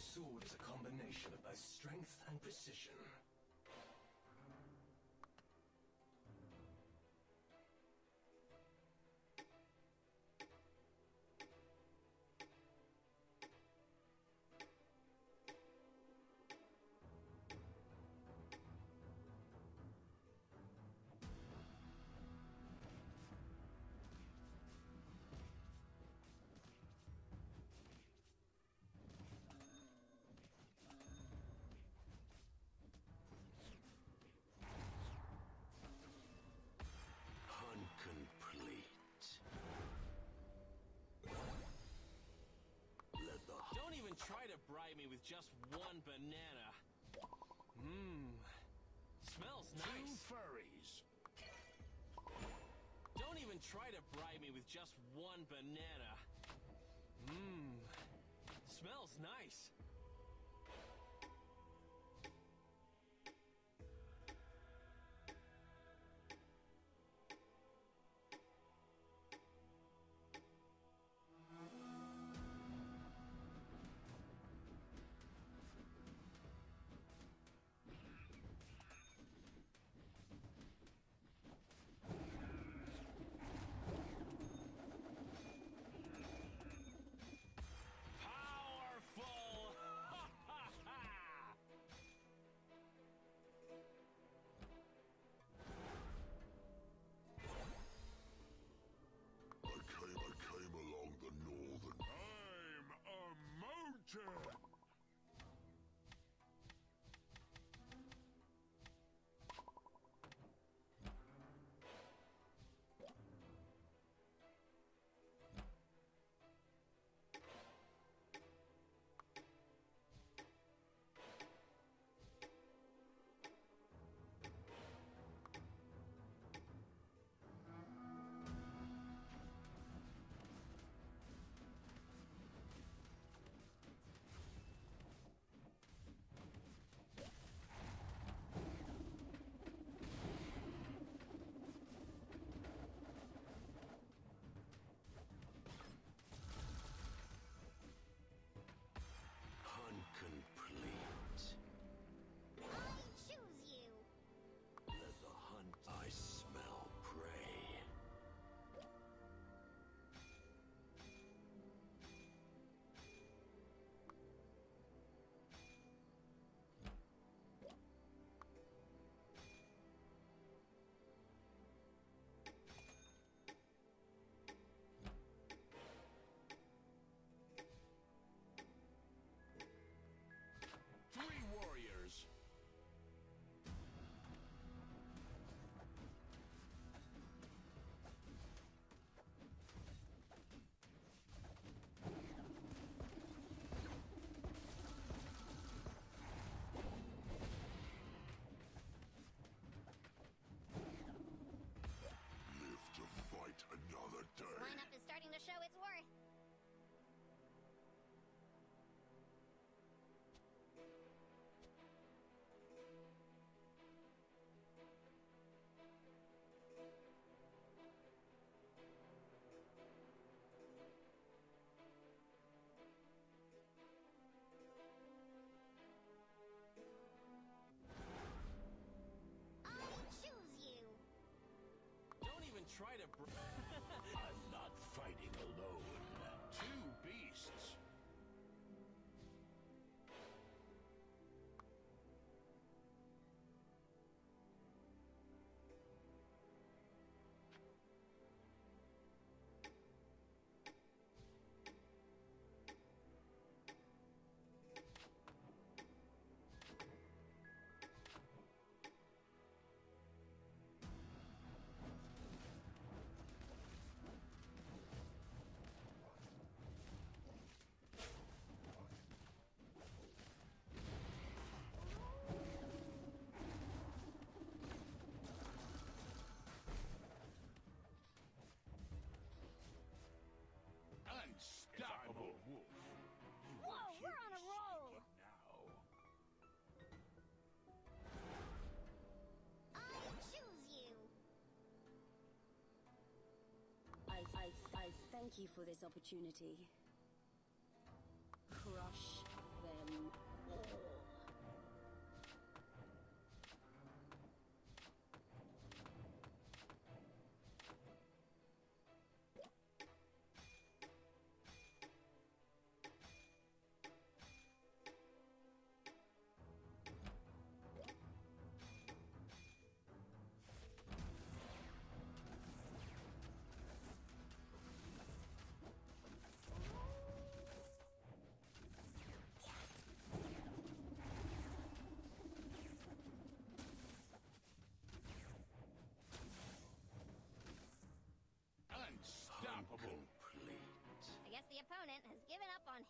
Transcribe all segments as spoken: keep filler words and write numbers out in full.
sword is a combination of both strength and precision. Complete. Let the Don't even try to bribe me with just one banana. Mmm. Smells nice. Two furries. Don't even try to bribe me with just one banana. Mmm. Smells nice. Complete. I choose you. Let the hunt. I smell prey. Warriors. Live to fight another day. This lineup is starting to show its worth. Try to br I'm not fighting alone. Two beasts. Unstoppable wolf. Whoa, we're on a roll! Now. I choose you. I, I, I thank you for this opportunity. Crush them.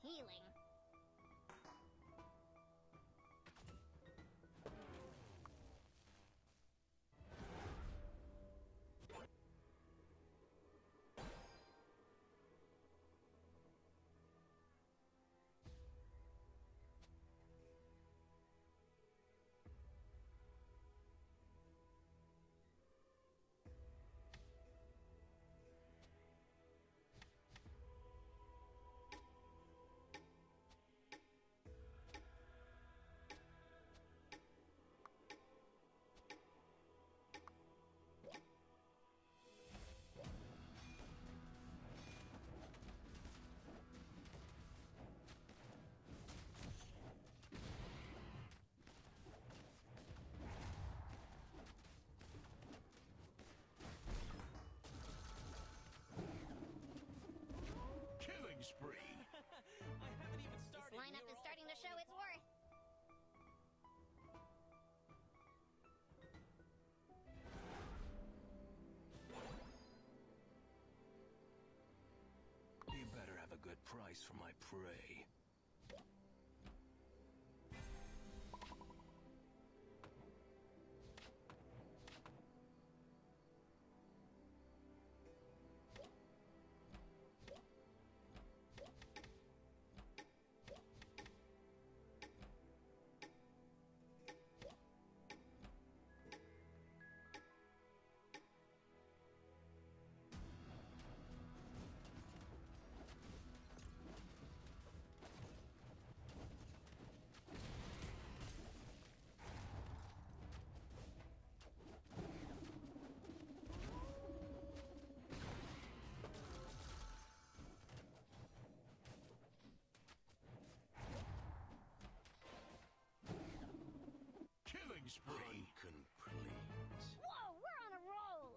healing. Spree. I haven't even started. This lineup is starting to show its worth. You better have a good price for my prey. Spree complete. Whoa, we're on a roll.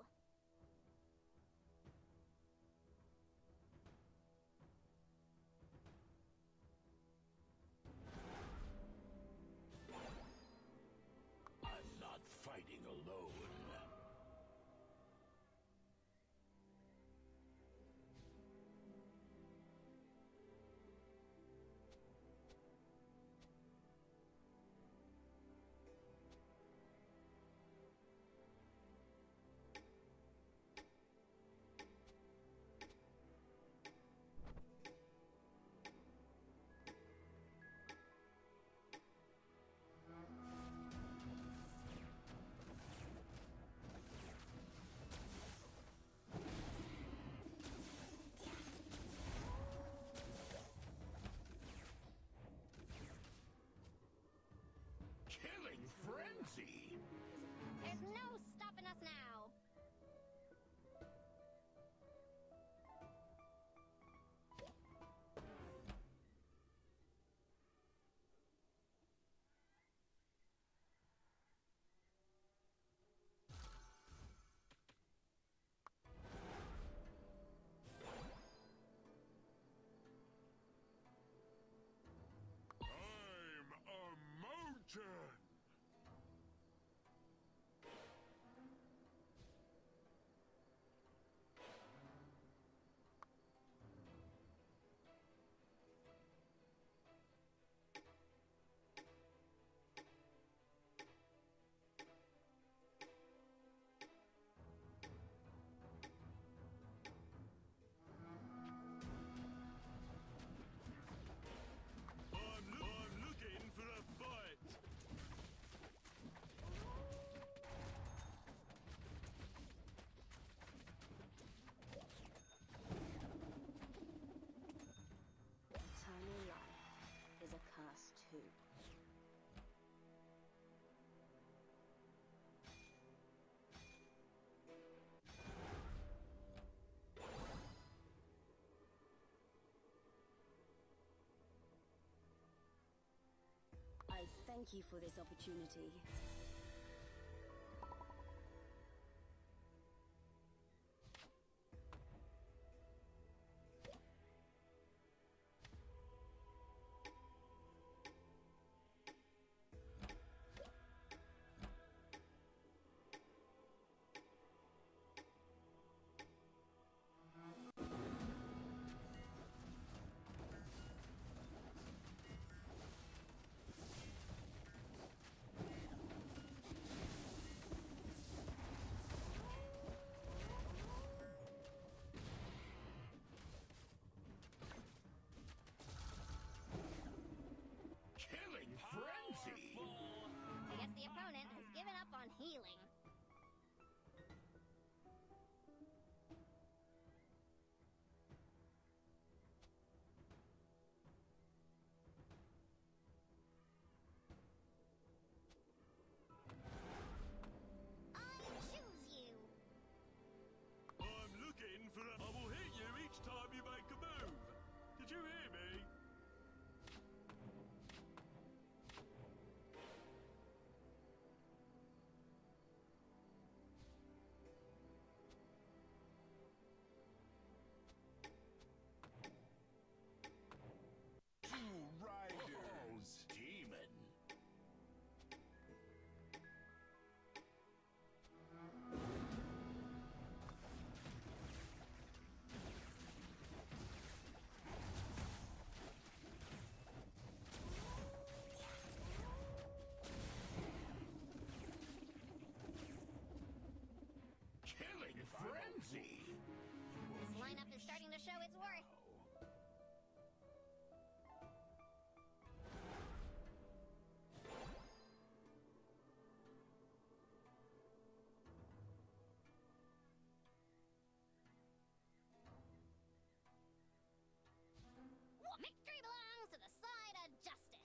I'm not fighting alone. Frenzy! There's no stopping us now! I'm a mountain! Tiny life is a curse too. I thank you for this opportunity. starting to show its worth. Victory belongs to the side of justice.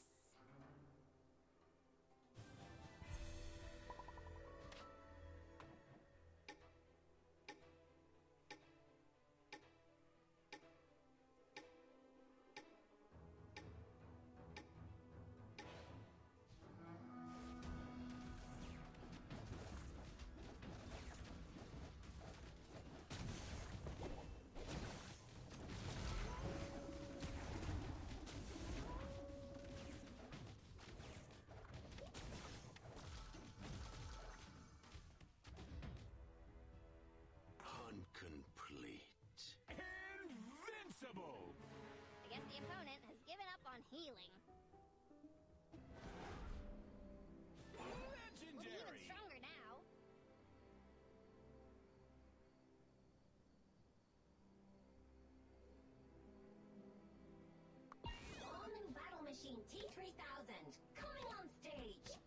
Complete. Invincible! I guess the opponent has given up on healing. Legendary! We'll be even stronger now. All-new Battle Machine T three thousand, coming on stage!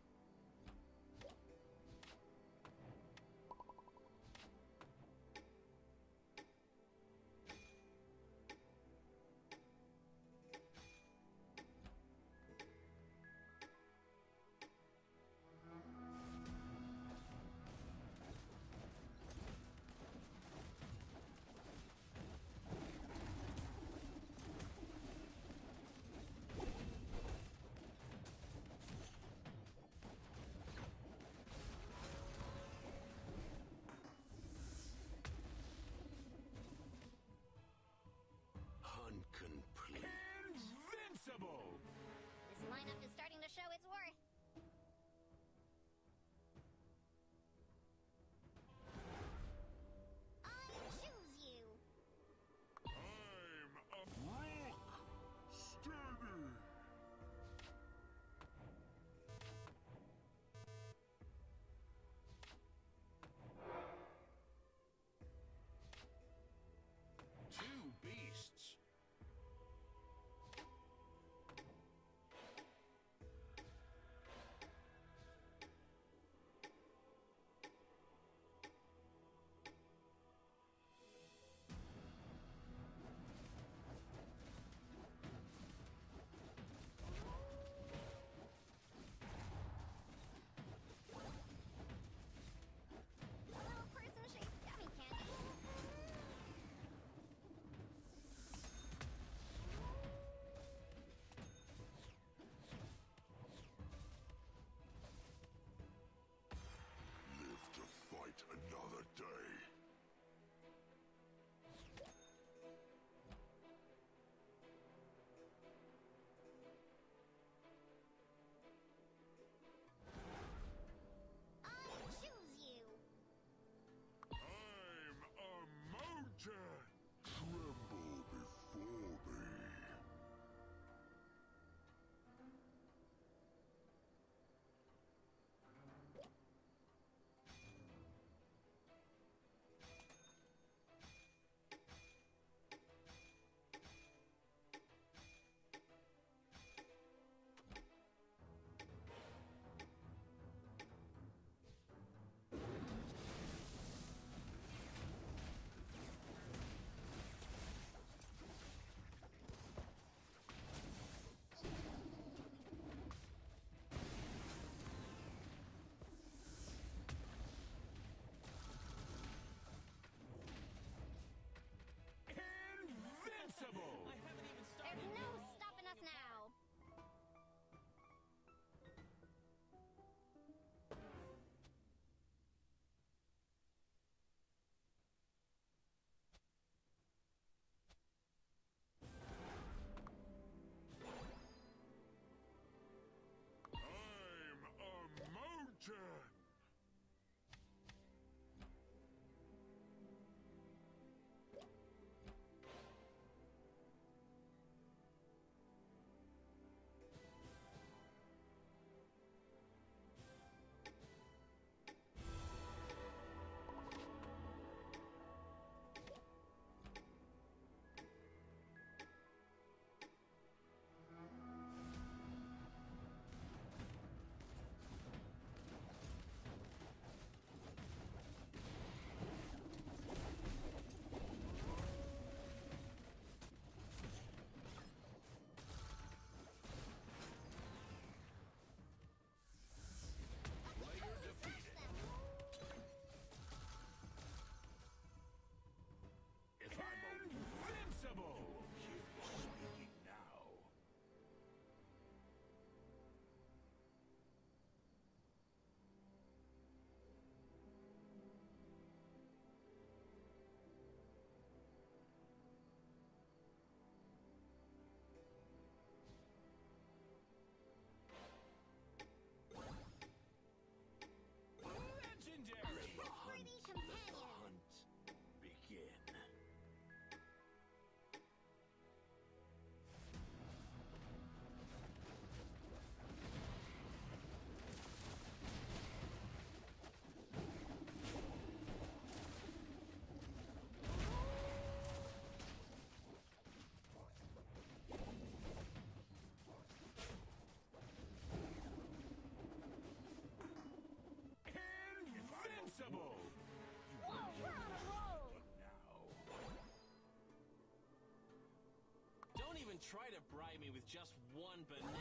Try to bribe me with just one banana.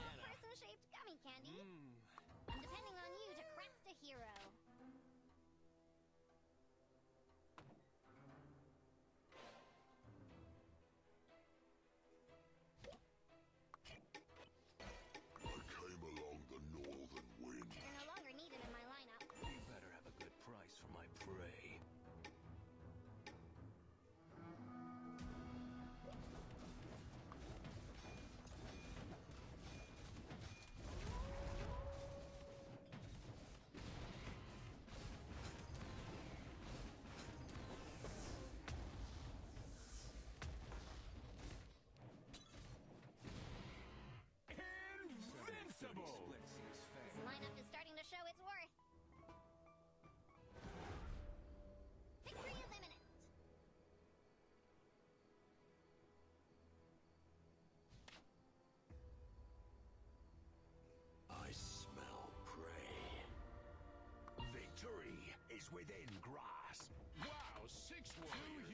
Person-shaped gummy candy. Mm. I'm depending on you to craft a hero. This lineup is starting to show its worth. Victory is imminent. I smell prey. Victory is within grasp. Wow, six warriors. Two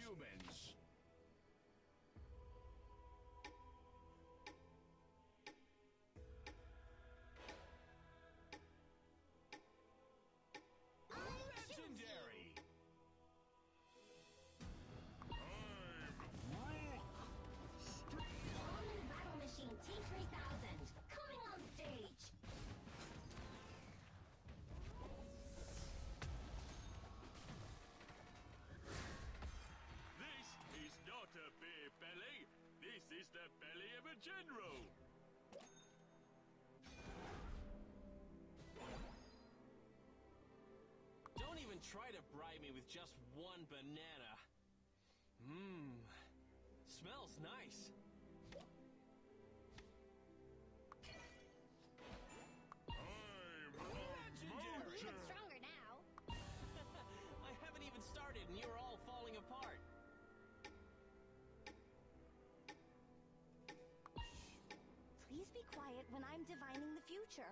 humans. This is the belly of a general! Don't even try to bribe me with just one banana. Mmm. Smells nice. I'm legendary! You're even stronger now. I haven't even started and you're all falling apart. Please be quiet when I'm divining the future.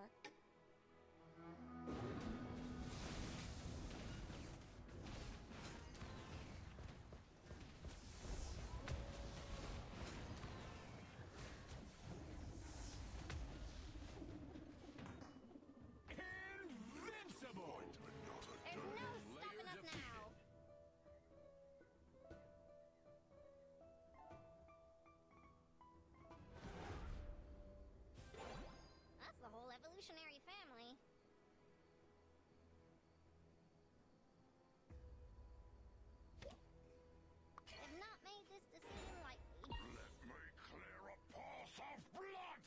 Evolutionary family. I've not made this decision lightly. Let me clear a path of blood!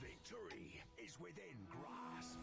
Victory is within grasp.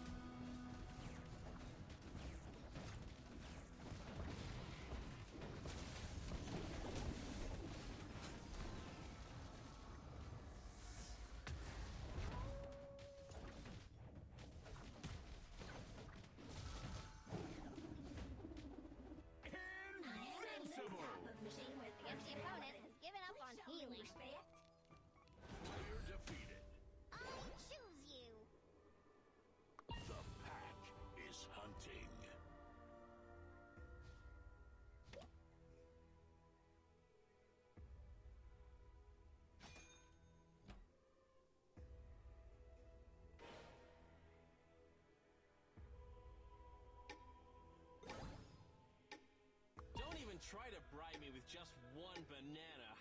Try to bribe me with just one banana.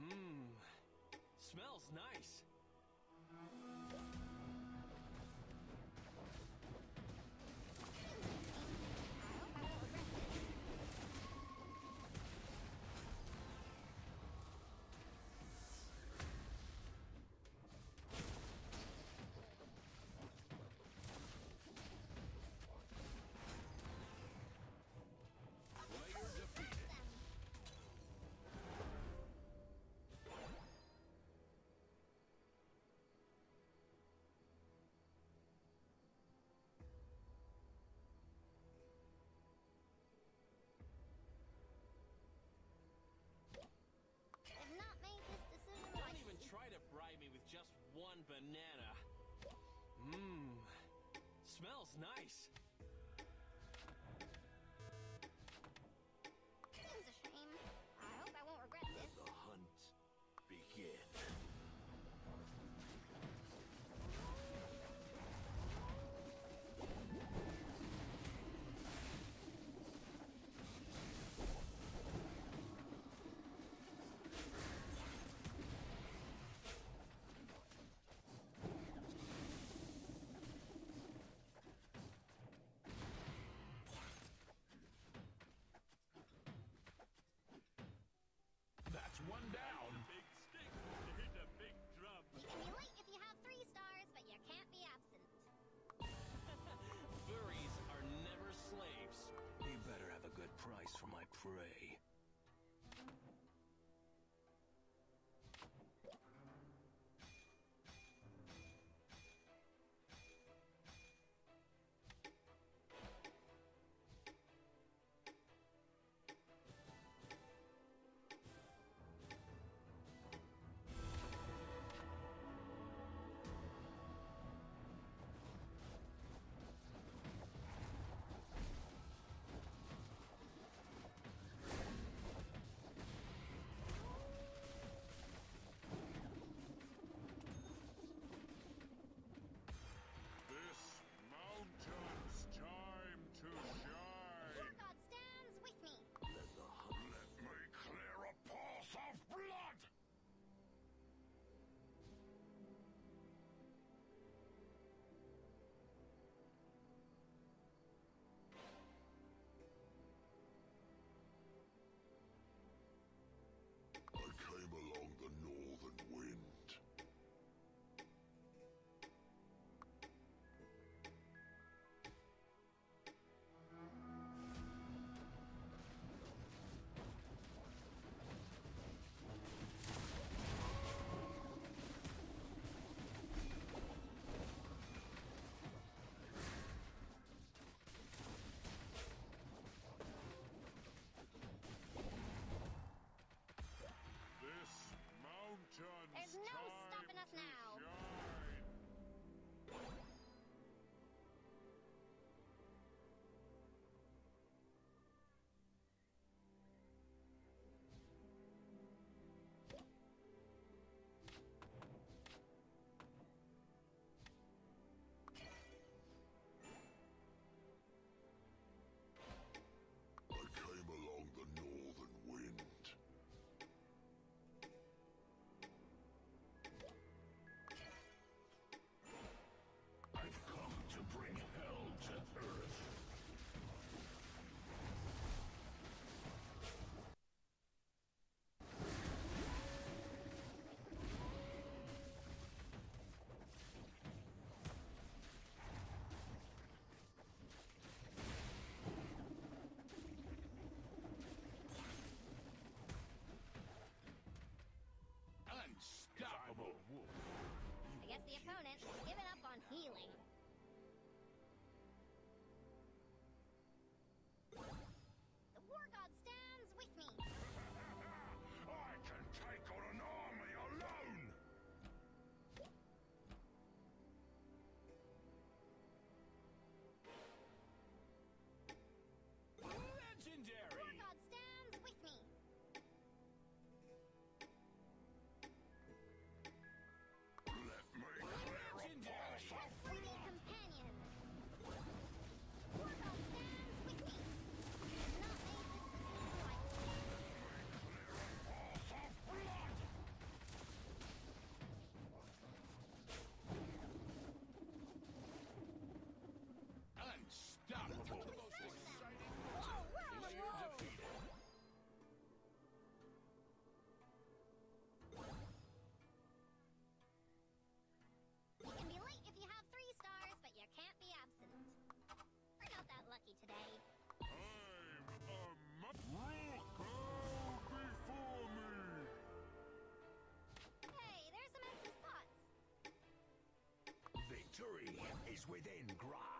Mmm. Smells nice. banana. Mmm. Smells nice. Sounds a shame. I hope I won't regret this. Let the hunt begin. One down. Big stick to hit a big drum. You can be late if you have three stars, but you can't be absent. Furries are never slaves. You better have a good price for my prey. Came along the northern wind. There's no stopping us now. I came along the northern wind. Bring hell to earth. Unstoppable wolf. I guess the opponent has given up on healing. Today. I'm a mushroom. Go before me. Hey, there's some empty spots. Victory is within grasp.